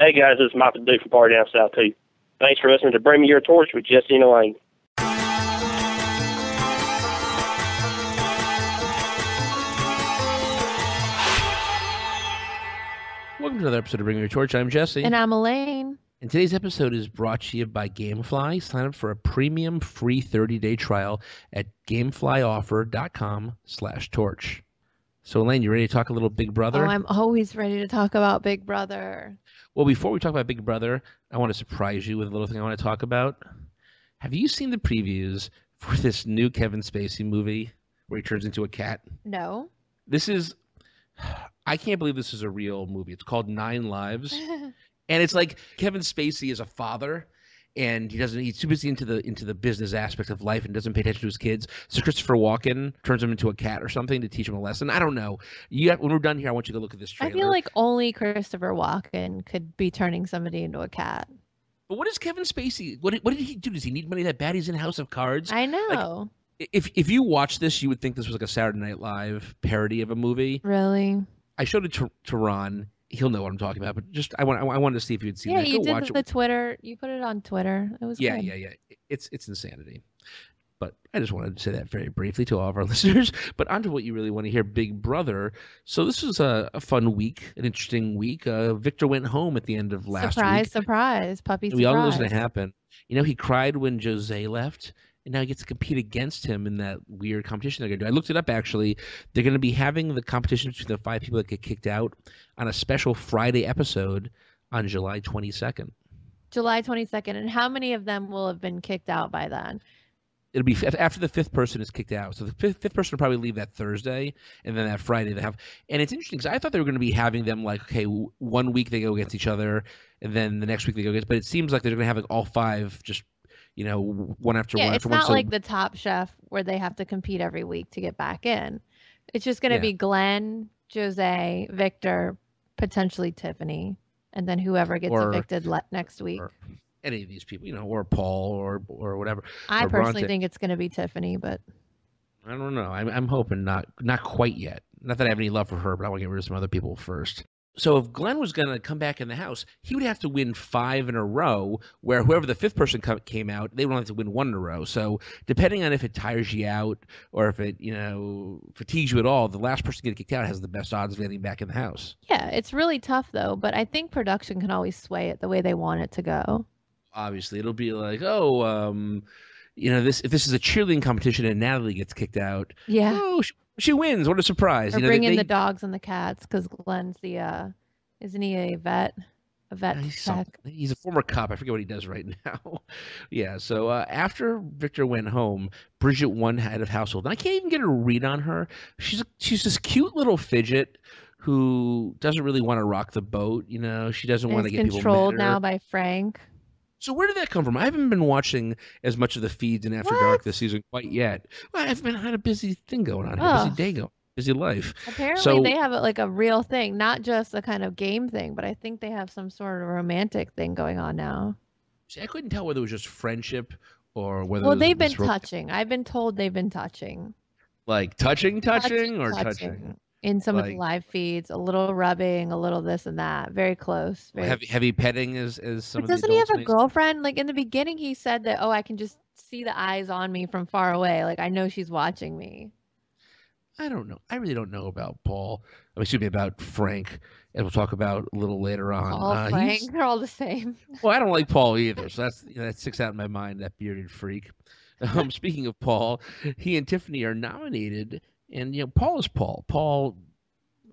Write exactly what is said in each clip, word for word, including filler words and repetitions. Hey guys, this is Mike the Dude from Party Down South too. Thanks for listening to Bring Me Your Torch with Jesse and Elaine. Welcome to another episode of Bring Me Your Torch. I'm Jesse. And I'm Elaine. And today's episode is brought to you by Gamefly. Sign up for a premium free thirty-day trial at gameflyoffer dot com slash torch. So, Elaine, you ready to talk a little Big Brother? Oh, I'm always ready to talk about Big Brother. Well, before we talk about Big Brother, I want to surprise you with a little thing I want to talk about. Have you seen the previews for this new Kevin Spacey movie where he turns into a cat? No. This is – I can't believe this is a real movie. It's called Nine Lives. And it's like Kevin Spacey is a father and he doesn't – he's too busy into the, into the business aspect of life and doesn't pay attention to his kids. So Christopher Walken turns him into a cat or something to teach him a lesson. I don't know. You have, when we're done here, I want you to look at this trailer. I feel like only Christopher Walken could be turning somebody into a cat. But what is Kevin Spacey? What, what did he do? Does he need money that bad? He's in House of Cards. I know. Like, if if you watch this, you would think this was like a Saturday Night Live parody of a movie. Really? I showed it to, to Ron. He'll know what I'm talking about. But just I want I wanted to see if you'd seen yeah, it. Yeah, you did watch the it. Twitter. You put it on Twitter. It was yeah, good. yeah, yeah. It's it's insanity. But I just wanted to say that very briefly to all of our listeners. But on to what you really want to hear, Big Brother. So this was a, a fun week, an interesting week. Uh, Victor went home at the end of last surprise, week. Surprise, surprise, puppy surprise. We all know what's going to happen. You know, he cried when Jose left, and now he gets to compete against him in that weird competition they're going to do. I looked it up, actually. They're going to be having the competition between the five people that get kicked out on a special Friday episode on July twenty-second. July twenty-second. And how many of them will have been kicked out by then? It'll be after the fifth person is kicked out. So the fifth, fifth person will probably leave that Thursday, and then that Friday they have. And it's interesting because I thought they were going to be having them like, okay, one week they go against each other, and then the next week they go against. But it seems like they're going to have like all five just, you know, one after yeah, one. Yeah, it's after not one. like so, the Top Chef where they have to compete every week to get back in. It's just going to yeah. be Glenn, Jose, Victor, potentially Tiffany, and then whoever gets or, evicted le- next week. Or, any of these people, you know, or Paul or or whatever. I or personally Bronte. think it's going to be Tiffany, but I don't know. I'm, I'm hoping not not quite yet. Not that I have any love for her, but I want to get rid of some other people first. So if Glenn was going to come back in the house, he would have to win five in a row, where whoever the fifth person co- came out, they would only have to win one in a row. So depending on if it tires you out or if it, you know, fatigues you at all, the last person to get kicked out has the best odds of getting back in the house. Yeah, it's really tough, though. But I think production can always sway it the way they want it to go. Obviously, it'll be like, oh, um, you know, this if this is a cheerleading competition and Natalie gets kicked out, yeah, oh, she, she wins. What a surprise! Or you know, bring they, in they... the dogs and the cats because Glenn's the uh, isn't he a vet? A vet yeah, he's, some, he's a former cop. I forget what he does right now. yeah. So uh, after Victor went home, Bridget won head of household. And I can't even get a read on her. She's a, she's this cute little fidget who doesn't really want to rock the boat. You know, she doesn't want to get people controlled now by Frank. So where did that come from? I haven't been watching as much of the feeds in After what? Dark this season quite yet. Well, I've been had a busy thing going on, oh. a busy day going, busy life. Apparently so, they have like a real thing, not just a kind of game thing, but I think they have some sort of romantic thing going on now. See, I couldn't tell whether it was just friendship or whether. Well, it was they've been romantic. touching. I've been told they've been touching. Like touching, touching, touching or touching. touching? In some like, of the live feeds, a little rubbing, a little this and that. Very close. Very heavy, heavy petting is, is some but of the doesn't he have a girlfriend? Like in the beginning, he said that, oh, I can just see the eyes on me from far away. Like I know she's watching me. I don't know. I really don't know about Paul. I mean, excuse me, about Frank. And we'll talk about a little later on. Paul, uh, Frank, they're all the same. Well, I don't like Paul either. So that's, you know, that sticks out in my mind, that bearded freak. Um, speaking of Paul, he and Tiffany are nominated. And, you know, Paul is Paul. Paul.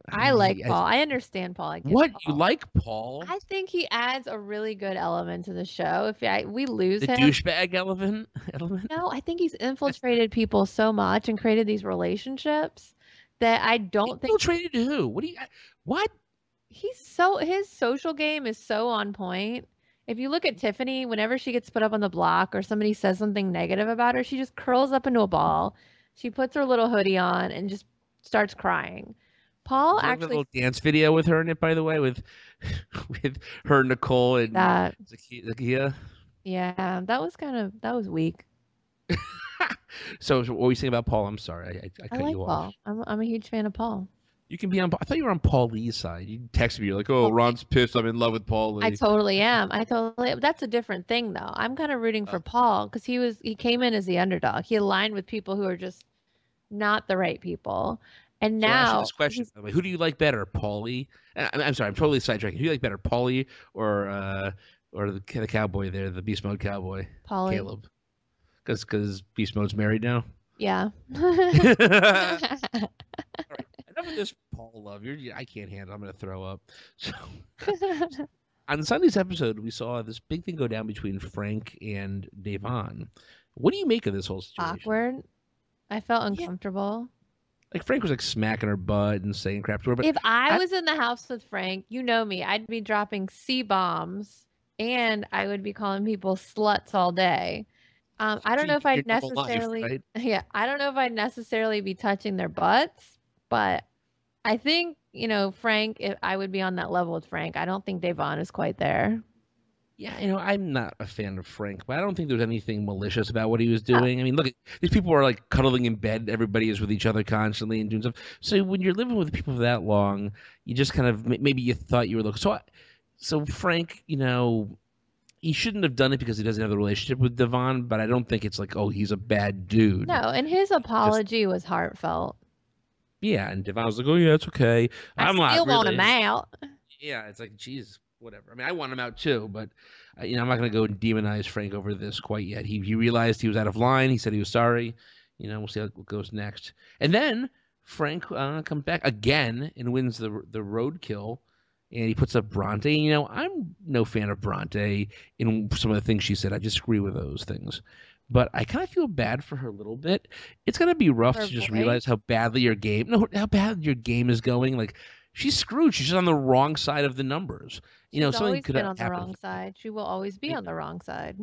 I, I mean, like I, Paul. I understand Paul. I get what? Paul. You like Paul? I think he adds a really good element to the show. If I, we lose the him. The douchebag element? element? No, I think he's infiltrated people so much and created these relationships that I don't infiltrated think. Infiltrated who? What do you. What? He's so. His social game is so on point. If you look at Tiffany, whenever she gets put up on the block or somebody says something negative about her, she just curls up into a ball. She puts her little hoodie on and just starts crying. Paul There's actually a little dance video with her in it, by the way, with with her, Nicole, and that... Zakia. Yeah, that was kind of that was weak. so, what were you saying about Paul? I'm sorry, I, I, I cut like you off. Paul. I'm I'm a huge fan of Paul. You can be on. I thought you were on Paul Lee's side. You texted me. You're like, oh, Ron's pissed. I'm in love with Paul Lee. I totally am. I totally am. That's a different thing, though. I'm kind of rooting for Paul because he was he came in as the underdog. He aligned with people who are just not the right people. And so now, this question, who do you like better, Paul Lee? I'm, I'm sorry, I'm totally sidetracking. Who do you like better, Paul Lee or uh, or the, the cowboy there, the Beast Mode cowboy, Paul Lee. Caleb? Because because Beast Mode's married now. Yeah. This Paul love, you're, I can't handle it. I'm going to throw up. So, on Sunday's episode, we saw this big thing go down between Frank and Devon. What do you make of this whole situation? Awkward. I felt uncomfortable. Yeah. Like Frank was like smacking her butt and saying crap to her. But if I, I was in the house with Frank, you know me, I'd be dropping C bombs and I would be calling people sluts all day. Um, I don't know if I'd necessarily, life, right? yeah, I don't know if I'd necessarily be touching their butts, but I think, you know, Frank, if I would be on that level with Frank. I don't think Devon is quite there. Yeah, you know, I'm not a fan of Frank, but I don't think there was anything malicious about what he was doing. No. I mean, look, these people are like cuddling in bed. Everybody is with each other constantly and doing stuff. So when you're living with people for that long, you just kind of, maybe you thought you were looking. So, I, so Frank, you know, he shouldn't have done it because he doesn't have the relationship with Devon, but I don't think it's like, oh, he's a bad dude. No, and his apology just was heartfelt. Yeah, and Devon was like, "Oh yeah, it's okay." I I'm still not want really... him out. Yeah, it's like, geez, whatever. I mean, I want him out too, but uh, you know, I'm not going to go and demonize Frank over this quite yet. He he realized he was out of line. He said he was sorry. You know, we'll see how it goes next. And then Frank uh, comes back again and wins the the roadkill, and he puts up Bronte. You know, I'm no fan of Bronte in some of the things she said. I disagree with those things. But I kind of feel bad for her a little bit. It's going to be rough Perfect. to just realize how badly your game, no, how bad your game is going. Like, she's screwed. She's on the wrong side of the numbers. You she's know, something could have happened. She's always been on the wrong side. She will always be yeah. on the wrong side.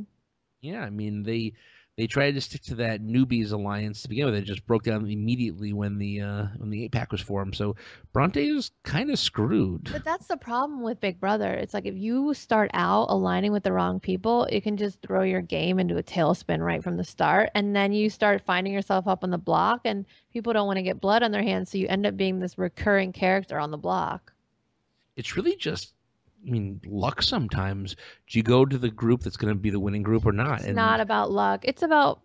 Yeah, I mean, they they tried to stick to that newbies alliance to begin with. It just broke down immediately when the uh, when the eight pack was formed. So Bronte is kind of screwed. But that's the problem with Big Brother. It's like if you start out aligning with the wrong people, it can just throw your game into a tailspin right from the start. And then you start finding yourself up on the block, and people don't want to get blood on their hands. So you end up being this recurring character on the block. It's really just, I mean, luck sometimes. Do you go to the group that's going to be the winning group or not? It's and not about luck. It's about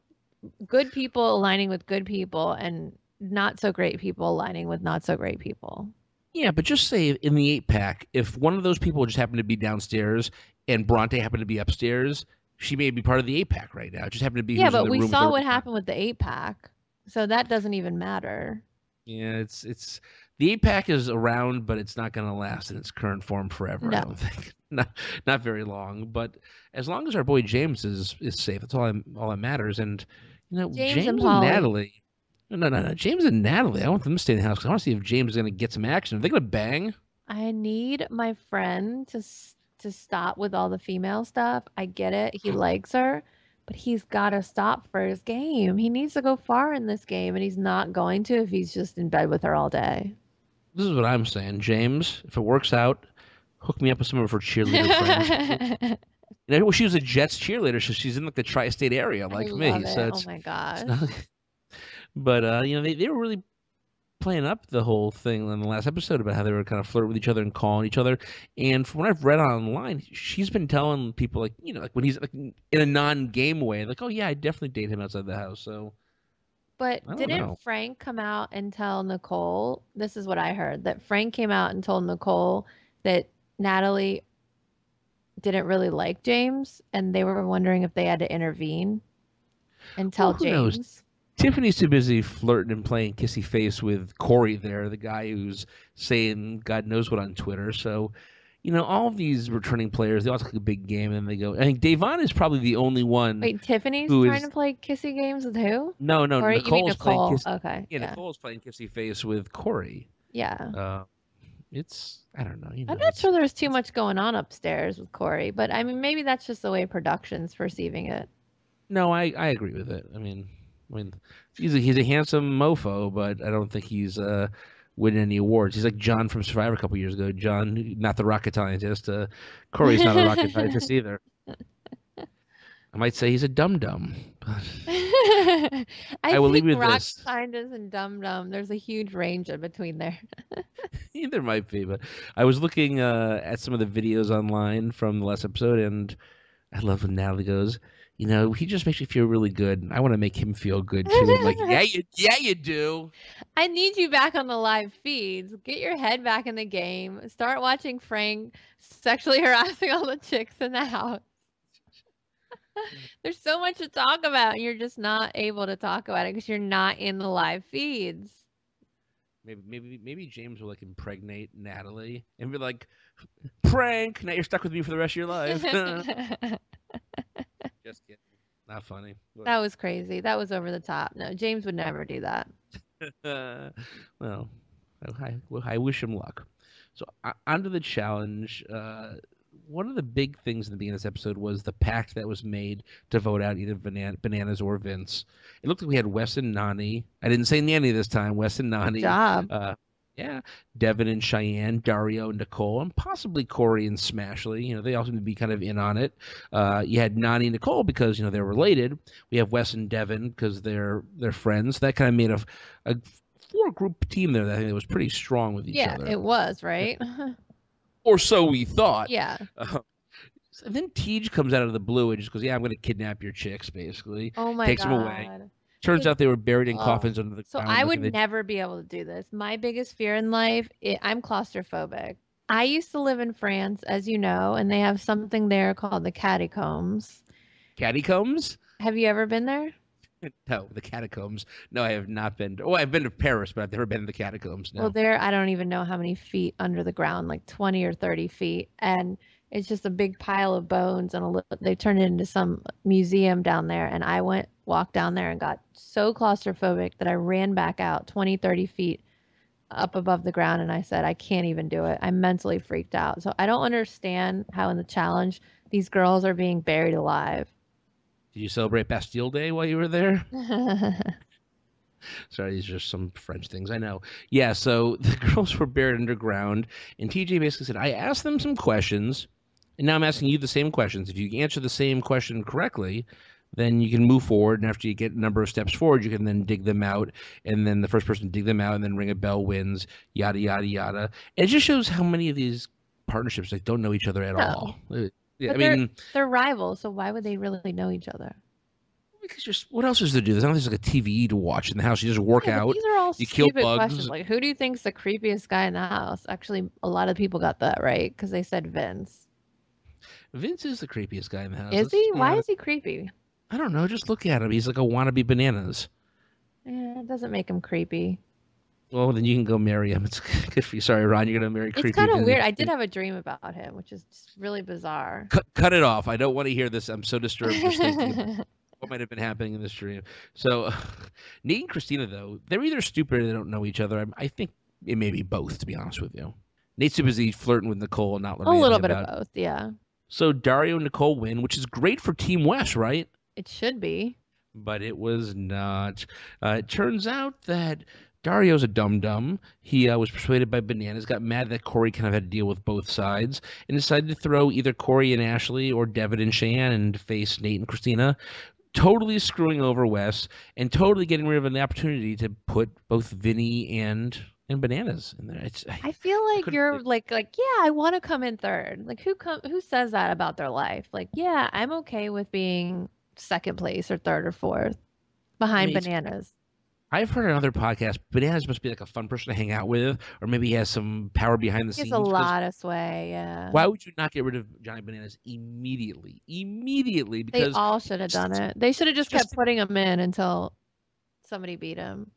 good people aligning with good people and not so great people aligning with not so great people. Yeah, but just say in the eight pack, if one of those people just happened to be downstairs and Bronte happened to be upstairs, she may be part of the eight pack right now. It just happened to be. Yeah, but in the we room saw what happened with the eight pack, so that doesn't even matter. Yeah, it's it's. The eight pack is around, but it's not going to last in its current form forever, no. I don't think. Not, not very long. But as long as our boy James is, is safe, that's all, I'm, all that matters. And, you know, James, James and, and Natalie. No, no, no. James and Natalie. I want them to stay in the house because I want to see if James is going to get some action. Are they going to bang? I need my friend to, to stop with all the female stuff. I get it. He likes her. But he's got to stop for his game. He needs to go far in this game, and he's not going to if he's just in bed with her all day. This is what I'm saying, James. If it works out, hook me up with some of her cheerleader friends. You know, well, she was a Jets cheerleader, so she's in like the tri-state area, like I love me. It. So it's, oh my gosh! It's not... But uh, you know, they they were really playing up the whole thing in the last episode about how they were kind of flirting with each other and calling each other. And from what I've read online, she's been telling people like, you know, like when he's like in a non-game way, like, oh yeah, I definitely date him outside the house. So. But didn't know. Frank come out and tell Nicole, this is what I heard, that Frank came out and told Nicole that Natalie didn't really like James, and they were wondering if they had to intervene and tell well, who James. Knows? Tiffany's too busy flirting and playing kissy face with Corey there, the guy who's saying God knows what on Twitter. So, you know, all of these returning players, they all take a big game and they go. I think Devon is probably the only one. Wait, Tiffany's who trying is... to play kissy games with who? No, no, Corey? Nicole's you mean Nicole. Playing kissy... Okay, yeah, yeah, Nicole's playing kissy face with Corey. Yeah. Uh, it's, I don't know. You know I'm not sure there's too much going on upstairs with Corey, but I mean, maybe that's just the way production's perceiving it. No, I, I agree with it. I mean... I mean, he's a, he's a handsome mofo, but I don't think he's uh, winning any awards. He's like John from Survivor a couple years ago. John, not the rocket scientist. Uh, Corey's not a rocket scientist either. I might say he's a dum-dum. I, I will think leave you rock this. Scientist and dum-dum. There's a huge range in between there. There might be, but I was looking uh, at some of the videos online from the last episode, and I love when Natalie goes, you know, he just makes me feel really good, and I want to make him feel good too. I'm like, yeah, you, yeah, you do. I need you back on the live feeds. Get your head back in the game. Start watching Frank sexually harassing all the chicks in the house. There's so much to talk about, and you're just not able to talk about it because you're not in the live feeds. Maybe, maybe, maybe James will like impregnate Natalie and be like, "Prank! Now you're stuck with me for the rest of your life." Just kidding. Not funny. Look. That was crazy. That was over the top. No, James would never do that. Well, I, I wish him luck. So uh, onto the challenge. Uh, One of the big things in the beginning of this episode was the pact that was made to vote out either Bana- Bananas or Vince. It looked like we had Wes and Nani. I didn't say Nanny this time. Wes and Nani. Good job. Uh, yeah. Devin and Cheyenne, Dario and Nicole, and possibly Corey and Smashley. You know, they all seem to be kind of in on it. Uh, you had Nani and Nicole because, you know, they're related. We have Wes and Devin because they're they're friends. That kind of made a, a four-group team there that I think was pretty strong with each yeah, other. Yeah, it was, right? Or so we thought. Yeah. Uh, and then Tej comes out of the blue and just goes, yeah, I'm going to kidnap your chicks, basically. Oh, my Takes God. Takes them away. Turns it's, out they were buried in oh. coffins under the ground. So I would the... never be able to do this. My biggest fear in life, it, I'm claustrophobic. I used to live in France, as you know, and they have something there called the catacombs. Catacombs? Have you ever been there? No, the catacombs. No, I have not been. Oh, I've been to Paris, but I've never been to the catacombs. No. Well, there, I don't even know how many feet under the ground, like twenty or thirty feet. And it's just a big pile of bones. And a little, they turned it into some museum down there. And I went, walked down there and got so claustrophobic that I ran back out twenty, thirty feet up above the ground. And I said, I can't even do it. I'm mentally freaked out. So I don't understand how in the challenge these girls are being buried alive. Did you celebrate Bastille Day while you were there? Sorry, these are some French things. I know. Yeah, so the girls were buried underground, and T J basically said, I asked them some questions, and now I'm asking you the same questions. If you answer the same question correctly, then you can move forward, and after you get a number of steps forward, you can then dig them out, and then the first person to dig them out and then ring a bell wins, yada, yada, yada. It just shows how many of these partnerships like don't know each other at oh. all. It, Yeah, but I mean, they're, they're rivals, so why would they really know each other? Because you're, what else is there to do? There's not like a T V to watch in the house. You just work yeah, out. These are all you stupid kill bugs. Questions. Like, who do you think's the creepiest guy in the house? Actually, a lot of people got that right because they said Vince. Vince is the creepiest guy in the house. Is That's, he? Why uh, is he creepy? I don't know. Just look at him. He's like a wannabe Bananas. Yeah, it doesn't make him creepy. Well, then you can go marry him. It's good for you. Sorry, Ron, you're going to marry creepy. It's kind of weird. I did have a dream about him, which is just really bizarre. Cut, cut it off. I don't want to hear this. I'm so disturbed. Just thinking what might have been happening in this dream. So uh, Nate and Christina, though, they're either stupid or they don't know each other. I, I think it may be both, to be honest with you. Nate's too busy flirting with Nicole and not learning A little bit about of both, it. yeah. So Dario and Nicole win, which is great for Team West, right? It should be. But it was not. Uh, it turns out that Dario's a dum-dum. He uh, was persuaded by Bananas, got mad that Corey kind of had to deal with both sides, and decided to throw either Corey and Ashley or Devin and Cheyenne and face Nate and Christina, totally screwing over Wes and totally getting rid of an opportunity to put both Vinny and and Bananas in there. It's, I, I feel like I you're like, like yeah, I want to come in third. Like, who com- who says that about their life? Like, yeah, I'm okay with being second place or third or fourth behind I mean, Bananas. I've heard on other podcasts, Bananas must be like a fun person to hang out with, or maybe he has some power behind the scenes. He has a lot of sway, yeah. Why would you not get rid of Johnny Bananas immediately? Immediately. Because they all should have done it. They should have just, just kept putting him in until somebody beat him.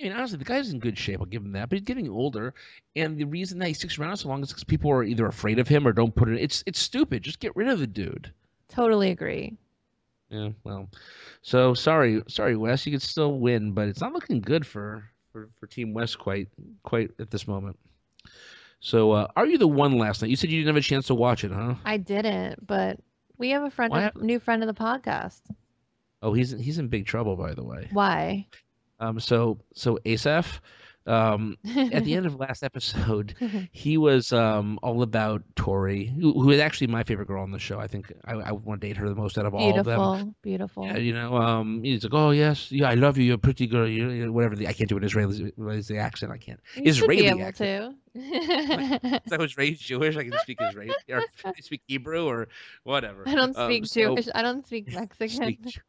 I mean, honestly, the guy's in good shape. I'll give him that. But he's getting older, and the reason that he sticks around so long is because people are either afraid of him or don't put it in. It's, it's stupid. Just get rid of the dude. Totally agree. Yeah, well, so sorry, sorry, Wes. You could still win, but it's not looking good for, for, for Team West quite quite at this moment. So, uh, Are You The One last night? You said you didn't have a chance to watch it, huh? I didn't, but we have a friend, Why? a new friend of the podcast. Oh, he's he's in big trouble, by the way. Why? Um, so so Asaf, Um, at the end of last episode, he was um, all about Tori, who, who is actually my favorite girl on the show. I think I, I want to date her the most out of all of them. Beautiful, beautiful. Yeah, you know, um, he's like, oh, yes, yeah, I love you. You're a pretty girl. You're, you're, whatever. The, I can't do an Israeli, Israeli accent. I can't. You Israeli should be able accent. To. Like, I was raised Jewish. I can speak Israeli. Or I speak Hebrew or whatever. I don't speak um, Jewish. So, I don't speak Mexican. Speak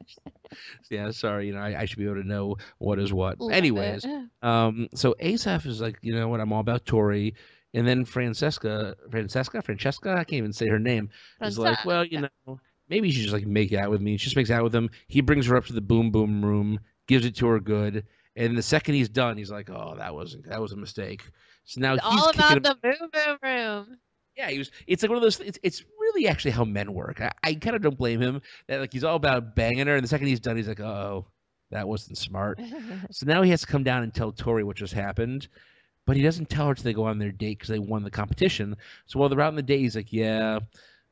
yeah, sorry. You know, I, I should be able to know what is what. Love Anyways, it. um, so. So Asaf is like, you know what, I'm all about Tori. And then Francesca, Francesca, Francesca, I can't even say her name, Francesca. Is like, well, you know, maybe she should just like make out with me. She just makes out with him. He brings her up to the boom boom room, gives it to her good. And the second he's done, he's like, oh, that wasn't, that was a mistake. So now it's he's all about the boom boom room. Yeah, he was. It's like one of those. It's it's really actually how men work. I, I kind of don't blame him. That like he's all about banging her, and the second he's done, he's like, oh. That wasn't smart. So now he has to come down and tell Tori what just happened, but he doesn't tell her until they go on their date because they won the competition. So while they're out on the date, he's like, yeah,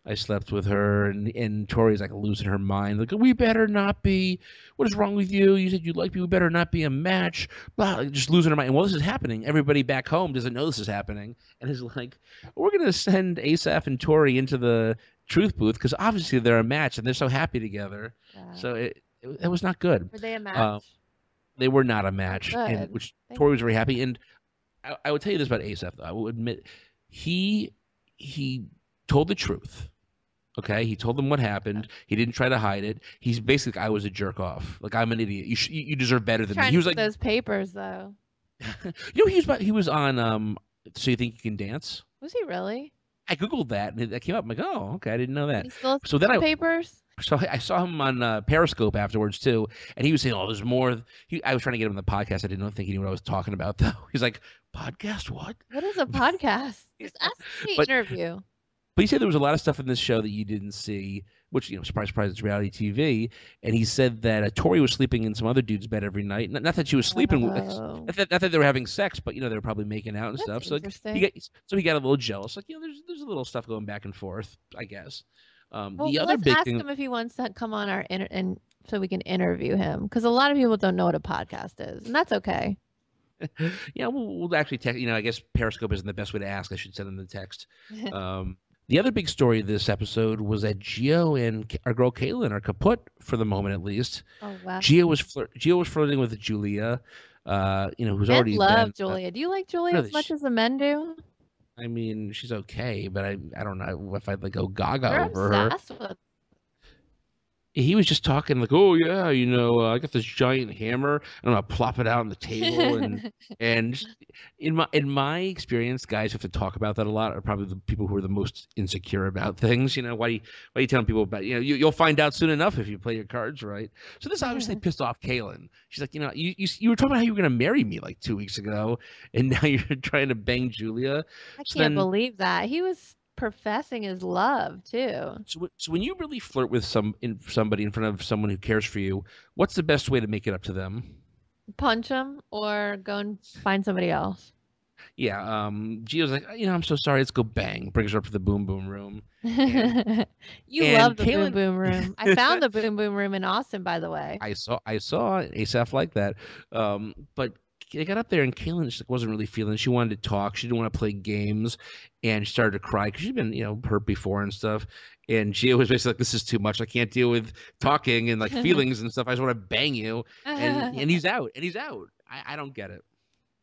I slept with her. And, and Tori's like losing her mind. Like, we better not be. What is wrong with you? You said you like me. We better not be a match. Blah, like, just losing her mind. And while this is happening, everybody back home doesn't know this is happening. And is like, we're going to send Asaf and Tori into the truth booth because obviously they're a match and they're so happy together. Yeah. So it. It was not good. Were they a match? Uh, they were not a match, and, which Thank Tori was very happy. And I, I would tell you this about Asaf, though. I will admit, he he told the truth, okay? He told them what happened. He didn't try to hide it. He's basically like, I was a jerk off. Like, I'm an idiot. You sh you deserve better than me. He was like those papers, though. You know, he was, about, he was on um, So You Think You Can Dance? Was he really? I Googled that, and that came up. I'm like, oh, okay, I didn't know that. He still so then I papers? So I saw him on uh, Periscope afterwards, too, and he was saying, oh, there's more. He, I was trying to get him on the podcast. I didn't think he knew what I was talking about, though. He's like, podcast? What? What is a podcast? Just ask me an interview. But he said there was a lot of stuff in this show that you didn't see, which, you know, surprise, surprise, it's reality T V. And he said that uh, Tori was sleeping in some other dude's bed every night. Not, not that she was sleeping with not that, not that they were having sex, but, you know, they were probably making out and That's stuff. So, like, he got, so he got a little jealous. Like, you know, there's, there's a little stuff going back and forth, I guess. Um, well, the other let's big ask thing... him if he wants to come on our inter and so we can interview him, because a lot of people don't know what a podcast is, and that's okay. Yeah, we'll, we'll actually text. You know, I guess Periscope isn't the best way to ask. I should send him the text. um, the other big story of this episode was that Gio and our girl Caitlin are kaput for the moment, at least. Oh wow! Gio was flir Gio was flirting with Julia. Uh, you know, who's men already love been, Julia. Uh, do you like Julia as much as the men do? I mean, she's okay, but I I don't know if I'd like go gaga You're over obsessed her. With... He was just talking like, oh yeah, you know, uh, I got this giant hammer and I'm gonna plop it out on the table, and and just, in my in my experience, guys who have to talk about that a lot are probably the people who are the most insecure about things. You know, why do you, why are you telling people about? You know, you, you'll find out soon enough if you play your cards right. So this obviously pissed off Caitlin. She's like, you know, you, you you were talking about how you were gonna marry me like two weeks ago, and now you're trying to bang Julia. I so can't then, believe that he was. Professing his love too. So, so when you really flirt with some in somebody in front of someone who cares for you, what's the best way to make it up to them? Punch them or go and find somebody else. Yeah. Um, Gio's like, you know, I'm so sorry. Let's go bang. Brings her up to the boom boom room. And, you and love the Caitlin... boom boom room. I found the boom boom room in Austin, by the way. I saw I saw Asaf like that, um, but. They got up there, and Caitlin just wasn't really feeling. She wanted to talk. She didn't want to play games, and she started to cry because she'd been, you know, hurt before and stuff. And Gio was basically like, "This is too much. I can't deal with talking and like feelings and stuff. I just want to bang you." And and he's out. And he's out. I, I don't get it.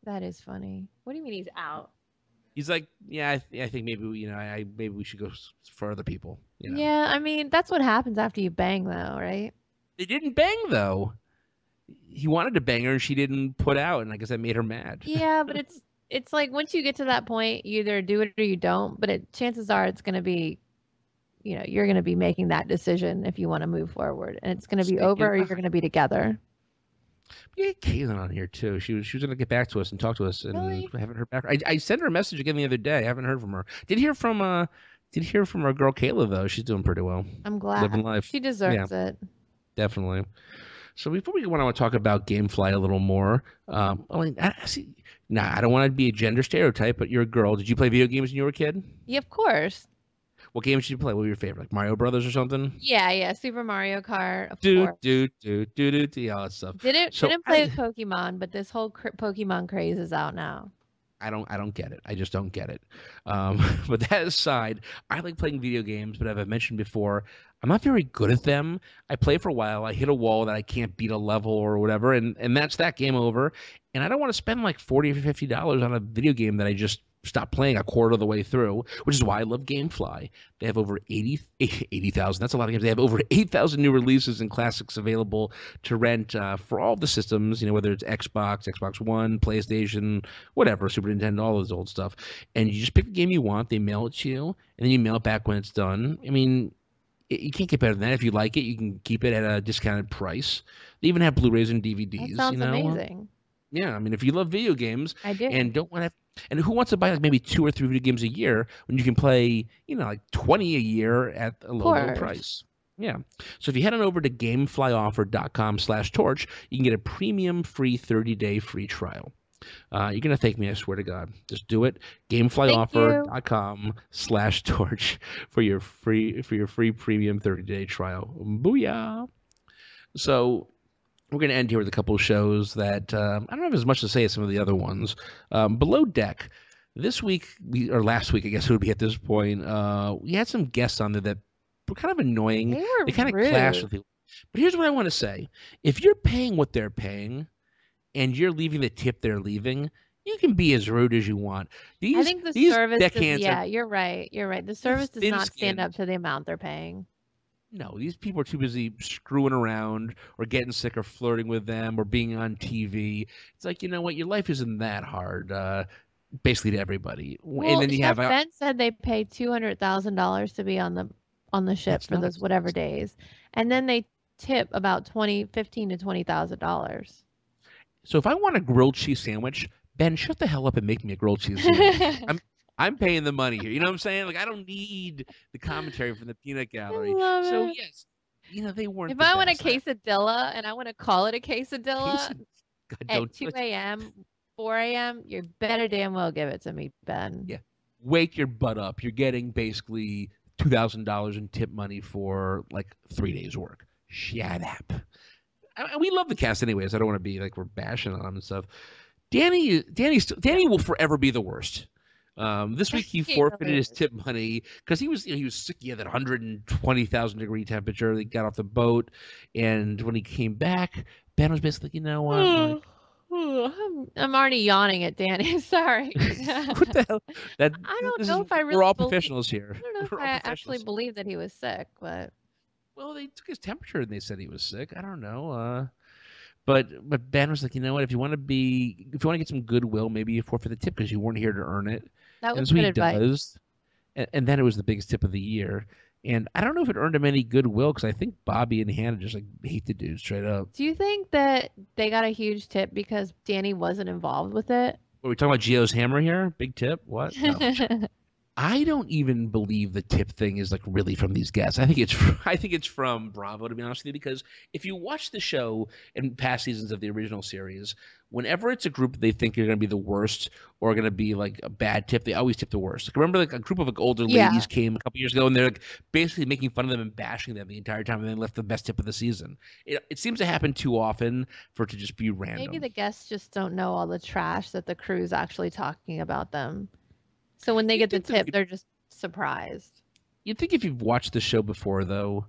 That is funny. What do you mean he's out? He's like, yeah, I, th I think maybe you know, I maybe we should go for other people. You know? Yeah, I mean that's what happens after you bang, though, right? They didn't bang though. He wanted to bang her and she didn't put out, and I guess that made her mad. Yeah, but it's it's like once you get to that point, you either do it or you don't, but it, chances are it's going to be, you know, you're going to be making that decision if you want to move forward, and it's going to be over or you're going to be together. We had Caitlin on here too. She was she was going to get back to us and talk to us, and really? I haven't heard back. I, I sent her a message again the other day. I haven't heard from her. Did hear from uh did hear from our girl Kayla though. She's doing pretty well. I'm glad. Living life. She deserves yeah, it. Definitely. So before we want to talk about Gamefly a little more, um, I mean, I, see, nah, I don't want to be a gender stereotype, but you're a girl. Did you play video games when you were a kid? Yeah, of course. What game should you play? What would your favorite? Like Mario Brothers or something? Yeah, yeah. Super Mario Kart. Of do, course. do, do, do, do, do, all that stuff. Didn't, so didn't play I, with Pokemon, but this whole cr- Pokemon craze is out now. I don't I don't get it. I just don't get it. Um, but that aside, I like playing video games, but as I've mentioned before, I'm not very good at them. I play for a while. I hit a wall that I can't beat a level or whatever, and, and that's that game over. And I don't want to spend like forty dollars or fifty dollars on a video game that I just stopped playing a quarter of the way through, which is why I love Gamefly. They have over eighty thousand. That's a lot of games. They have over eight thousand new releases and classics available to rent uh, for all the systems, you know, whether it's Xbox, Xbox One, PlayStation, whatever, Super Nintendo, all this old stuff. And you just pick the game you want. They mail it to you, and then you mail it back when it's done. I mean, you can't get better than that. If you like it, you can keep it at a discounted price. They even have Blu-rays and D V Ds. That sounds you know? amazing. Yeah, I mean, if you love video games I do. and don't want to, and who wants to buy like maybe two or three video games a year when you can play, you know, like twenty a year at a low, low price? Yeah. So if you head on over to gameflyoffer dot com slash torch, you can get a premium free thirty day free trial. Uh, you're going to thank me, I swear to God. Just do it. gameflyoffer dot com slash torch for your free for your free premium thirty day trial. Booyah. So we're going to end here with a couple of shows that um, I don't have as much to say as some of the other ones. Um, Below Deck, this week, we or last week, I guess it would be at this point, uh, we had some guests on there that were kind of annoying. They, they kind rude. of clashed with people. But here's what I want to say. If you're paying what they're paying and you're leaving the tip they're leaving, you can be as rude as you want. These, I think the these service is, yeah, are, you're right. You're right. The service does not stand up to the amount they're paying. No, these people are too busy screwing around or getting sick or flirting with them or being on T V. It's like, you know what? Your life isn't that hard, uh, basically, to everybody. Well, and then you have Ben said they pay two hundred thousand dollars to be on the on the ship for those whatever days. And then they tip about twenty, fifteen to twenty thousand dollars. So if I want a grilled cheese sandwich, Ben, shut the hell up and make me a grilled cheese sandwich. I'm I'm paying the money here. You know what I'm saying? Like, I don't need the commentary from the peanut gallery. I love so it. yes, you know, they weren't. If I want a quesadilla and I want to call it a quesadilla Quesad- God, at two a.m., four a.m., you better damn well give it to me, Ben. Yeah, wake your butt up. You're getting basically two thousand dollars in tip money for like three days' work. Shut up. I, we love the cast anyways. I don't want to be like we're bashing on them and stuff. Danny, Danny, Danny will forever be the worst. Um, this week he forfeited his tip money because he was you know, he was sick. He had that one hundred twenty thousand degree temperature. He got off the boat, and when he came back, Ben was basically, you know what? Um, like, I'm, I'm already yawning at Danny. Sorry. What the hell? That, I don't know is, if I really. We're all believe, professionals here. I don't know if I actually believe that he was sick, but. Well, they took his temperature and they said he was sick. I don't know. Uh, But but Ben was like, you know what? If you want to be, if you want to get some goodwill, maybe you forfeit the tip because you weren't here to earn it. That was good advice. Does. And, and then it was the biggest tip of the year. And I don't know if it earned him any goodwill because I think Bobby and Hannah just like hate the dude straight up. Do you think that they got a huge tip because Danny wasn't involved with it? Are we talking about Gio's hammer here? Big tip? What? No. I don't even believe the tip thing is like really from these guests. I think it's from, I think it's from Bravo, to be honest with you, because if you watch the show in past seasons of the original series, whenever it's a group they think are going to be the worst or going to be like a bad tip, they always tip the worst. Like, remember, like a group of like, older ladies yeah. came a couple years ago, and they're like, basically making fun of them and bashing them the entire time, and then left the best tip of the season. It, it seems to happen too often for it to just be random. Maybe the guests just don't know all the trash that the crew's actually talking about them. So when they get the tip, they're just surprised. You'd think if you've watched the show before, though,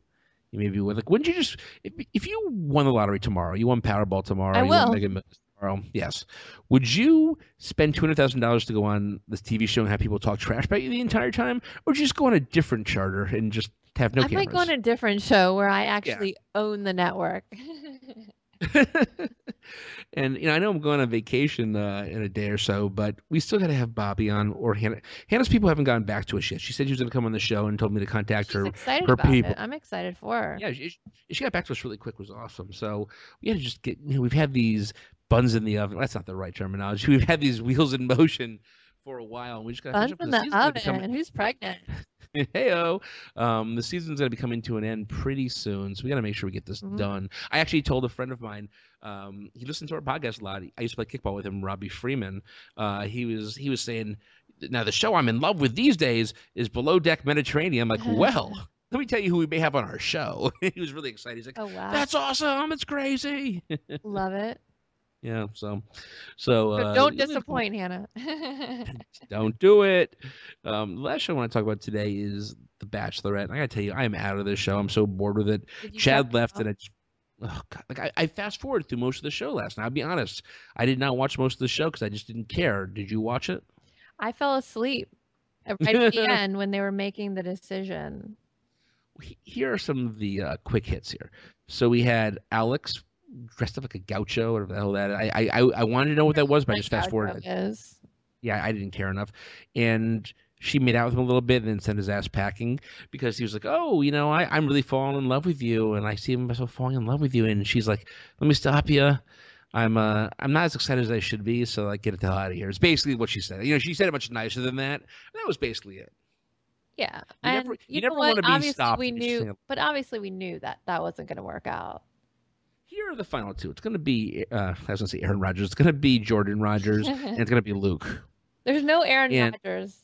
you maybe would. Like, wouldn't you just – if you won the lottery tomorrow, you won Powerball tomorrow. I will. You won Mega Millions tomorrow. Yes. Would you spend two hundred thousand dollars to go on this T V show and have people talk trash about you the entire time? Or would you just go on a different charter and just have no I cameras? I might go on a different show where I actually yeah. own the network. And you know, I know I'm going on vacation uh, in a day or so, but we still got to have Bobby on or Hannah. Hannah's people haven't gotten back to us yet. She said she was going to come on the show and told me to contact She's her. Excited her about people. It. I'm excited for her. Yeah, she, she got back to us really quick. It was awesome. So we had to just get. You know, we've had these buns in the oven. That's not the right terminology. We've had these wheels in motion for a while, and we just got buns in the oven. And who's pregnant? Heyo, um, the season's going to be coming to an end pretty soon, so we got to make sure we get this mm-hmm. done. I actually told a friend of mine, um, he listens to our podcast a lot. I used to play kickball with him, Robbie Freeman. Uh, he was he was saying Now, the show I'm in love with these days is Below Deck Mediterranean. I'm like, well, let me tell you who we may have on our show. He was really excited. He's like, oh, wow. That's awesome. It's crazy. Love it. Yeah. So, so, so don't uh, disappoint, Hannah. Don't do it. Um, the last show I want to talk about today is The Bachelorette. And I got to tell you, I am out of this show. I'm so bored with it. Chad left and I just, oh God, like I, I fast forwarded through most of the show last night. I'll be honest. I did not watch most of the show because I just didn't care. Did you watch it? I fell asleep right at the end when they were making the decision. Here are some of the uh, quick hits here. So we had Alex dressed up like a gaucho, whatever the hell that is. I, I, I wanted to know what that was, but I just fast forwarded it. Yeah, I didn't care enough. And she made out with him a little bit and then sent his ass packing because he was like, oh, you know, I, I'm really falling in love with you. And I see myself falling in love with you. And she's like, let me stop you. I'm uh I'm not as excited as I should be, so like get the hell out of here. It's basically what she said. You know, she said it much nicer than that. That was basically it. Yeah, you and never, you, you never want to be stopped. We knew, but obviously we knew that that wasn't going to work out. Here are the final two. It's going to be uh, I was going to say Aaron Rodgers. It's going to be Jordan Rodgers, and it's going to be Luke. There's no Aaron and, Rodgers.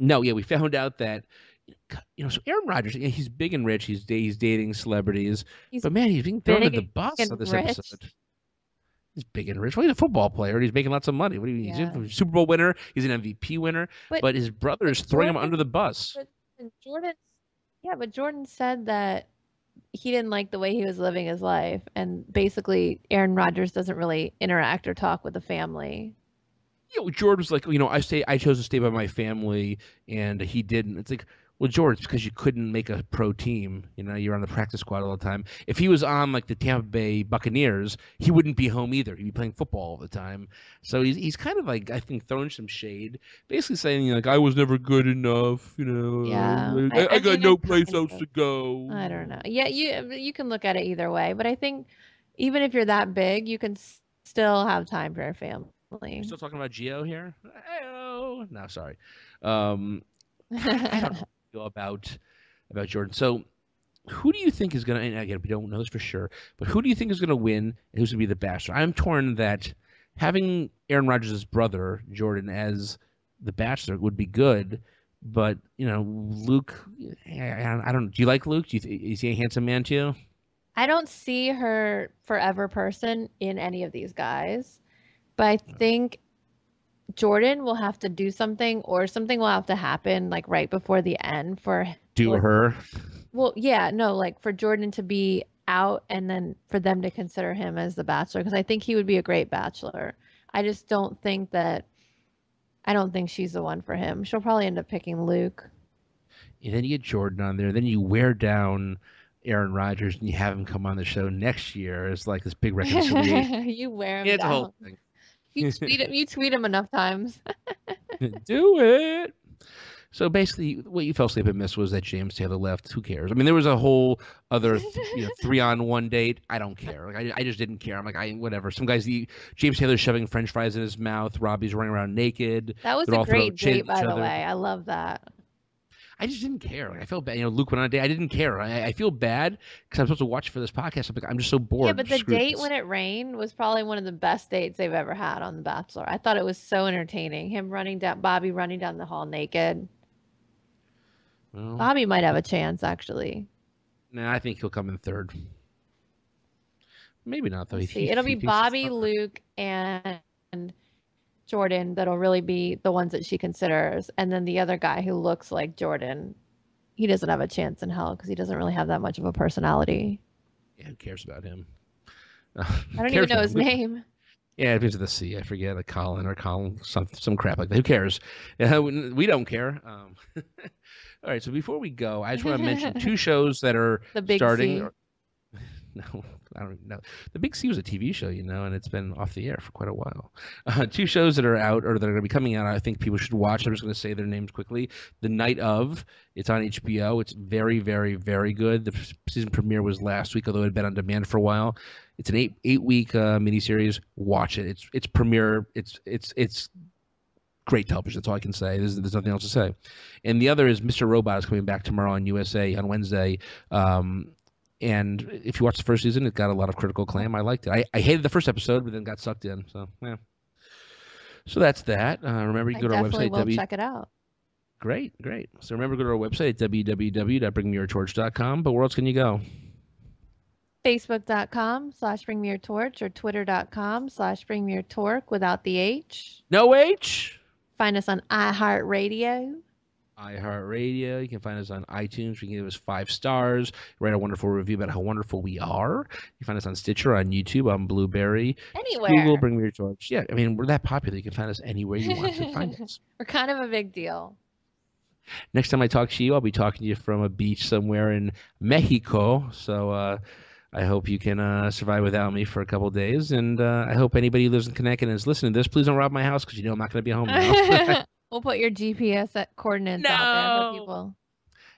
No, yeah, we found out that. You know, so Aaron Rodgers, he's big and rich. He's he's dating celebrities, he's but man, he's being thrown under the bus on this rich. episode. He's big and rich. Well, he's a football player. He's making lots of money. What do you mean? Yeah. He's a Super Bowl winner. He's an M V P winner. But, but his brother is throwing Jordan, him under the bus. But Jordan, yeah, but Jordan said that he didn't like the way he was living his life. And basically, Aaron Rodgers doesn't really interact or talk with the family. Yeah, you know, Jordan was like, you know, I stay, I chose to stay by my family, and he didn't. It's like, well, Jordan, it's because you couldn't make a pro team. You know, you're on the practice squad all the time. If he was on, like, the Tampa Bay Buccaneers, he wouldn't be home either. He'd be playing football all the time. So he's he's kind of, like, I think, throwing some shade, basically saying, like, I was never good enough, you know. Yeah, I, I, I, I got no place else to go. I don't know. Yeah, you, you can look at it either way. But I think even if you're that big, you can still have time for your family. You're still talking about Gio here? Hey-oh. No, sorry. Um, I don't know. about about Jordan. So who do you think is going to, and again, we don't know this for sure, but who do you think is going to win and who's going to be the bachelor? I'm torn that having Aaron Rodgers' brother, Jordan, as the bachelor would be good, but, you know, Luke, I, I don't, do you like Luke? Do you, is he a handsome man to you? I don't see her forever person in any of these guys, but I think Jordan will have to do something, or something will have to happen like right before the end for do like, her. Well, yeah, no, like for Jordan to be out and then for them to consider him as the bachelor, because I think he would be a great bachelor. I just don't think that I don't think she's the one for him. She'll probably end up picking Luke. And then you get Jordan on there, then you wear down Aaron Rodgers and you have him come on the show next year. It's like this big reconciliation. You wear him yeah, down. It's a whole thing. You tweet him. You tweet him enough times. Do it. So basically, what you fell asleep and missed was that James Taylor left. Who cares? I mean, there was a whole other th you know, three-on-one date. I don't care. Like I, I just didn't care. I'm like, I whatever. Some guys, the James Taylor's shoving French fries in his mouth. Robbie's running around naked. That was They're a great date, by the other. way. I love that. I just didn't care. Like, I felt bad. You know, Luke went on a date. I didn't care. I, I feel bad because I'm supposed to watch for this podcast. I'm, like, I'm just so bored. Yeah, but the Screw date this. when it rained was probably one of the best dates they've ever had on The Bachelor. I thought it was so entertaining. Him running down, Bobby running down the hall naked. Well, Bobby might have a chance, actually. Nah, I think he'll come in third. Maybe not, though. He, see, he, it'll he be Bobby, Luke, and Jordan that'll really be the ones that she considers, and then the other guy who looks like Jordan, he doesn't have a chance in hell because he doesn't really have that much of a personality. Yeah, who cares about him? Uh, I don't even know his name. Yeah, it begins with a C. I forget, like Colin or Colin, some some crap like that. Who cares? Yeah, we, we don't care. Um, all right, so before we go, I just want to mention two shows that are the big starting. C. Or, no, I don't know. The Big C was a T V show, you know, and it's been off the air for quite a while. Uh, two shows that are out or that are going to be coming out, I think people should watch. I'm just going to say their names quickly. The Night Of, it's on H B O. It's very, very, very good. The season premiere was last week, although it had been on demand for a while. It's an eight eight week uh, miniseries. Watch it. It's it's premiere. It's it's it's great television. That's all I can say. There's there's nothing else to say. And the other is Mister Robot is coming back tomorrow on U S A on Wednesday. Um, And if you watch the first season, it got a lot of critical acclaim. I liked it. I, I hated the first episode, but then got sucked in. So, yeah. So that's that. Uh, remember, you can go to our website. I definitely will check it out. Great, great. So remember, go to our website, w w w dot bring me your torch dot com. But where else can you go? Facebook dot com slash bring me your torch or Twitter dot com slash bring me your torch without the H. No H. Find us on iHeartRadio. iHeartRadio. You can find us on iTunes. You can give us five stars. Write a wonderful review about how wonderful we are. You find us on Stitcher, on YouTube, on Blueberry. Anywhere. Google, Bring Me Your Torch. Yeah, I mean, we're that popular. You can find us anywhere you want to find us. We're kind of a big deal. Next time I talk to you, I'll be talking to you from a beach somewhere in Mexico. So uh, I hope you can uh, survive without me for a couple of days. And uh, I hope anybody who lives in Connecticut and is listening to this, please don't rob my house because you know I'm not going to be home now. We'll put your G P S at coordinates no. out there for people.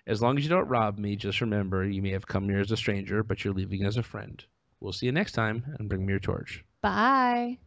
As long as you don't rob me, just remember you may have come here as a stranger, but you're leaving as a friend. We'll see you next time and bring me your torch. Bye.